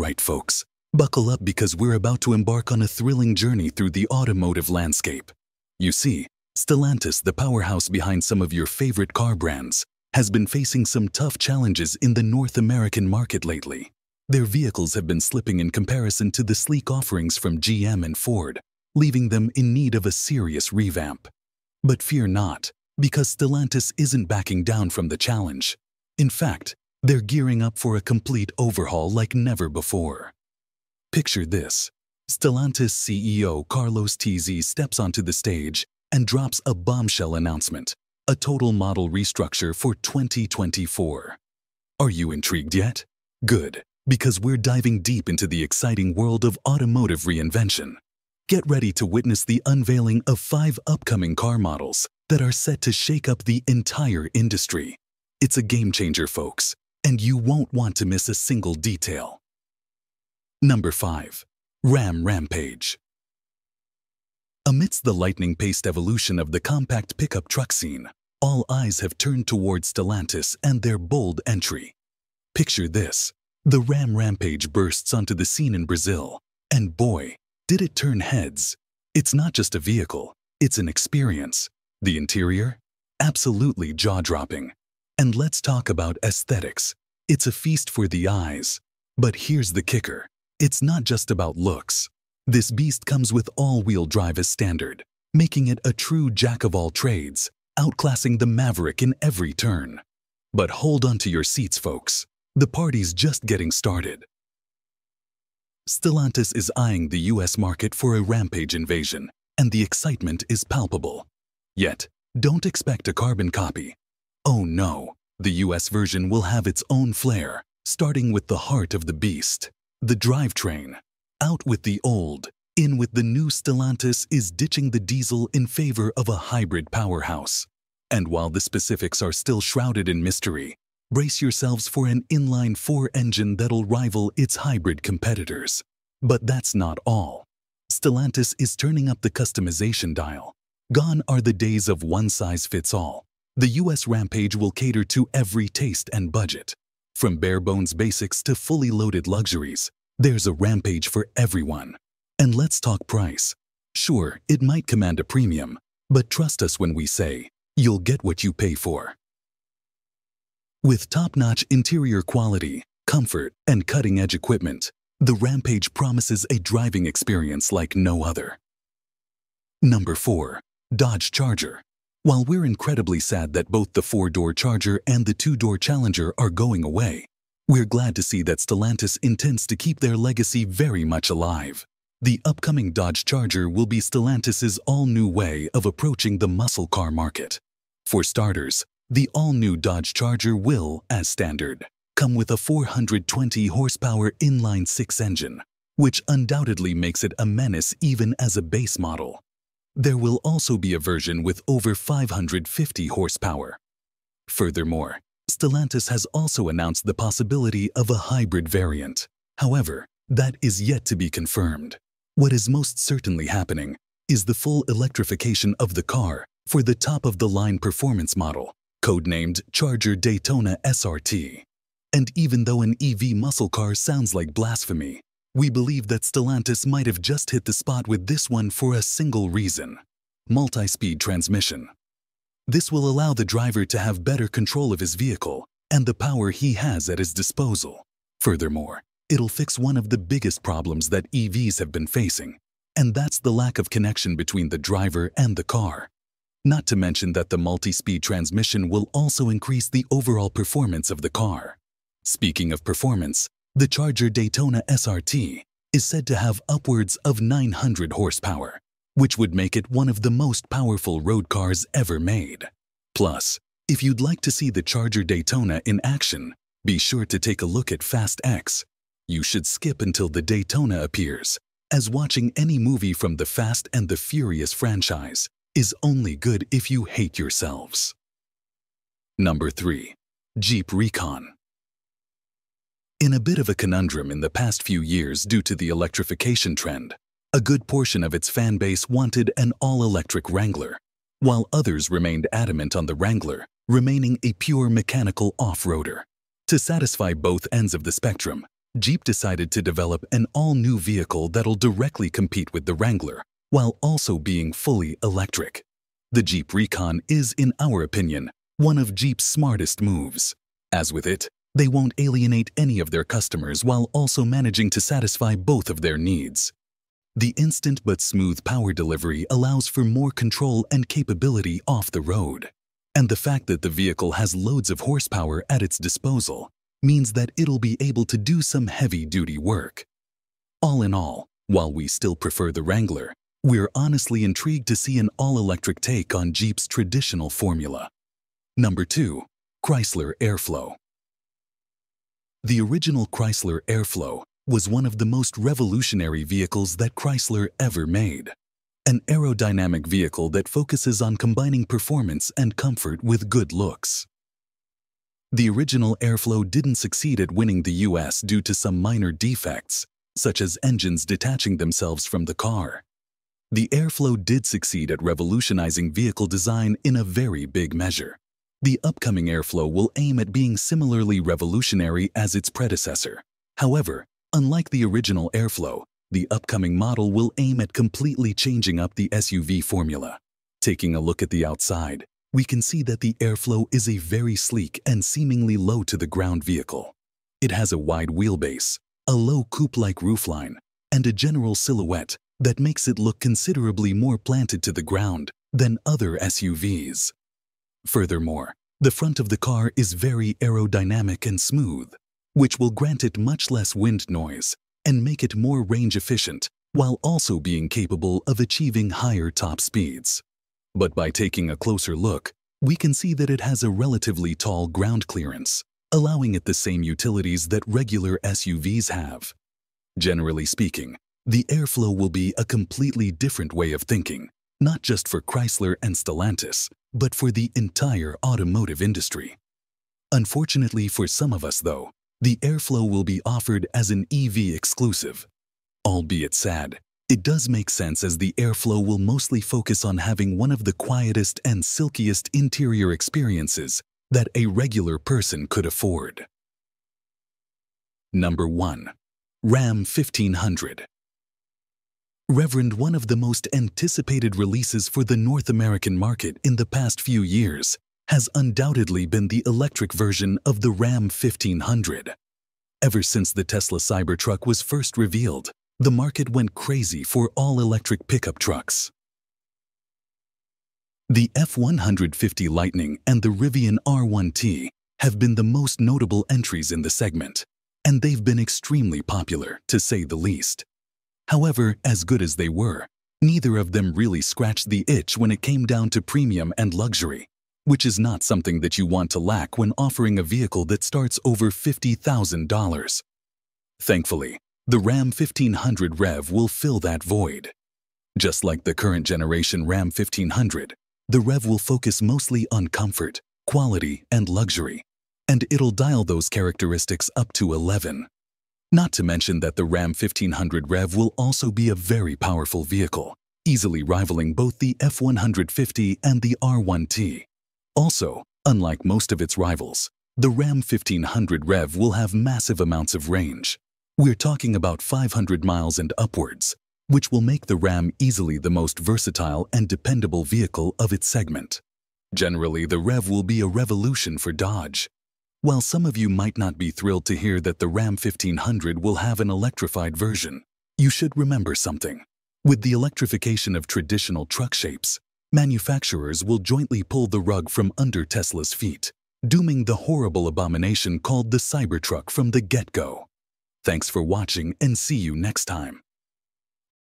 Alright folks, buckle up because we're about to embark on a thrilling journey through the automotive landscape. You see, Stellantis, the powerhouse behind some of your favorite car brands, has been facing some tough challenges in the North American market lately. Their vehicles have been slipping in comparison to the sleek offerings from GM and Ford, leaving them in need of a serious revamp. But fear not, because Stellantis isn't backing down from the challenge. In fact, they're gearing up for a complete overhaul like never before. Picture this. Stellantis CEO Carlos Tavares steps onto the stage and drops a bombshell announcement, a total model restructure for 2024. Are you intrigued yet? Good, because we're diving deep into the exciting world of automotive reinvention. Get ready to witness the unveiling of 5 upcoming car models that are set to shake up the entire industry. It's a game changer, folks, and you won't want to miss a single detail. Number 5. Ram Rampage. Amidst the lightning-paced evolution of the compact pickup truck scene, all eyes have turned towards Stellantis and their bold entry. Picture this. The Ram Rampage bursts onto the scene in Brazil, and boy, did it turn heads. It's not just a vehicle, it's an experience. The interior? Absolutely jaw-dropping. And let's talk about aesthetics. It's a feast for the eyes. But here's the kicker. It's not just about looks. This beast comes with all-wheel drive as standard, making it a true jack-of-all-trades, outclassing the Maverick in every turn. But hold on to your seats, folks. The party's just getting started. Stellantis is eyeing the US market for a Rampage invasion, and the excitement is palpable. Yet, don't expect a carbon copy. Oh no, the US version will have its own flair, starting with the heart of the beast, the drivetrain. Out with the old, in with the new. Stellantis is ditching the diesel in favor of a hybrid powerhouse. And while the specifics are still shrouded in mystery, brace yourselves for an inline-4 engine that'll rival its hybrid competitors. But that's not all. Stellantis is turning up the customization dial. Gone are the days of one-size-fits-all. The US Rampage will cater to every taste and budget. From bare-bones basics to fully loaded luxuries, there's a Rampage for everyone. And let's talk price. Sure, it might command a premium, but trust us when we say, you'll get what you pay for. With top-notch interior quality, comfort, and cutting-edge equipment, the Rampage promises a driving experience like no other. Number 4. Dodge Charger. While we're incredibly sad that both the 4-door Charger and the 2-door Challenger are going away, we're glad to see that Stellantis intends to keep their legacy very much alive. The upcoming Dodge Charger will be Stellantis' all-new way of approaching the muscle car market. For starters, the all-new Dodge Charger will, as standard, come with a 420-horsepower inline-6 engine, which undoubtedly makes it a menace even as a base model. There will also be a version with over 550 horsepower. Furthermore, Stellantis has also announced the possibility of a hybrid variant. However, that is yet to be confirmed. What is most certainly happening is the full electrification of the car for the top-of-the-line performance model, codenamed Charger Daytona SRT. And even though an EV muscle car sounds like blasphemy, we believe that Stellantis might have just hit the spot with this one for a single reason: multi-speed transmission. This will allow the driver to have better control of his vehicle and the power he has at his disposal. Furthermore, it'll fix one of the biggest problems that EVs have been facing, and that's the lack of connection between the driver and the car. Not to mention that the multi-speed transmission will also increase the overall performance of the car. Speaking of performance, the Charger Daytona SRT is said to have upwards of 900 horsepower, which would make it one of the most powerful road cars ever made. Plus, if you'd like to see the Charger Daytona in action, be sure to take a look at Fast X. You should skip until the Daytona appears, as watching any movie from the Fast and the Furious franchise is only good if you hate yourselves. Number 3. Jeep Recon. In a bit of a conundrum in the past few years due to the electrification trend, a good portion of its fan base wanted an all-electric Wrangler, while others remained adamant on the Wrangler remaining a pure mechanical off-roader. To satisfy both ends of the spectrum, Jeep decided to develop an all-new vehicle that'll directly compete with the Wrangler, while also being fully electric. The Jeep Recon is, in our opinion, one of Jeep's smartest moves. As with it, they won't alienate any of their customers while also managing to satisfy both of their needs. The instant but smooth power delivery allows for more control and capability off the road. And the fact that the vehicle has loads of horsepower at its disposal means that it'll be able to do some heavy-duty work. All in all, while we still prefer the Wrangler, we're honestly intrigued to see an all-electric take on Jeep's traditional formula. Number 2. Chrysler Airflow. The original Chrysler Airflow was one of the most revolutionary vehicles that Chrysler ever made. An aerodynamic vehicle that focuses on combining performance and comfort with good looks. The original Airflow didn't succeed at winning the US due to some minor defects, such as engines detaching themselves from the car. The Airflow did succeed at revolutionizing vehicle design in a very big measure. The upcoming Airflow will aim at being similarly revolutionary as its predecessor. However, unlike the original Airflow, the upcoming model will aim at completely changing up the SUV formula. Taking a look at the outside, we can see that the Airflow is a very sleek and seemingly low-to-the-ground vehicle. It has a wide wheelbase, a low coupe-like roofline, and a general silhouette that makes it look considerably more planted to the ground than other SUVs. Furthermore, the front of the car is very aerodynamic and smooth, which will grant it much less wind noise and make it more range-efficient while also being capable of achieving higher top speeds. But by taking a closer look, we can see that it has a relatively tall ground clearance, allowing it the same utilities that regular SUVs have. Generally speaking, the Airflow will be a completely different way of thinking, not just for Chrysler and Stellantis, but for the entire automotive industry. Unfortunately for some of us, though, the Airflow will be offered as an EV exclusive. Albeit sad, it does make sense as the Airflow will mostly focus on having one of the quietest and silkiest interior experiences that a regular person could afford. Number 1. Ram 1500. Reverend, one of the most anticipated releases for the North American market in the past few years has undoubtedly been the electric version of the Ram 1500. Ever since the Tesla Cybertruck was first revealed, the market went crazy for all-electric pickup trucks. The F-150 Lightning and the Rivian R1T have been the most notable entries in the segment, and they've been extremely popular, to say the least. However, as good as they were, neither of them really scratched the itch when it came down to premium and luxury, which is not something that you want to lack when offering a vehicle that starts over $50,000. Thankfully, the Ram 1500 Rev will fill that void. Just like the current generation Ram 1500, the Rev will focus mostly on comfort, quality, and luxury, and it'll dial those characteristics up to 11. Not to mention that the Ram 1500 Rev will also be a very powerful vehicle, easily rivaling both the F-150 and the R1T. Also, unlike most of its rivals, the Ram 1500 Rev will have massive amounts of range. We're talking about 500 miles and upwards, which will make the Ram easily the most versatile and dependable vehicle of its segment. Generally, the Rev will be a revolution for Dodge. While some of you might not be thrilled to hear that the Ram 1500 will have an electrified version, you should remember something. With the electrification of traditional truck shapes, manufacturers will jointly pull the rug from under Tesla's feet, dooming the horrible abomination called the Cybertruck from the get-go. Thanks for watching and see you next time.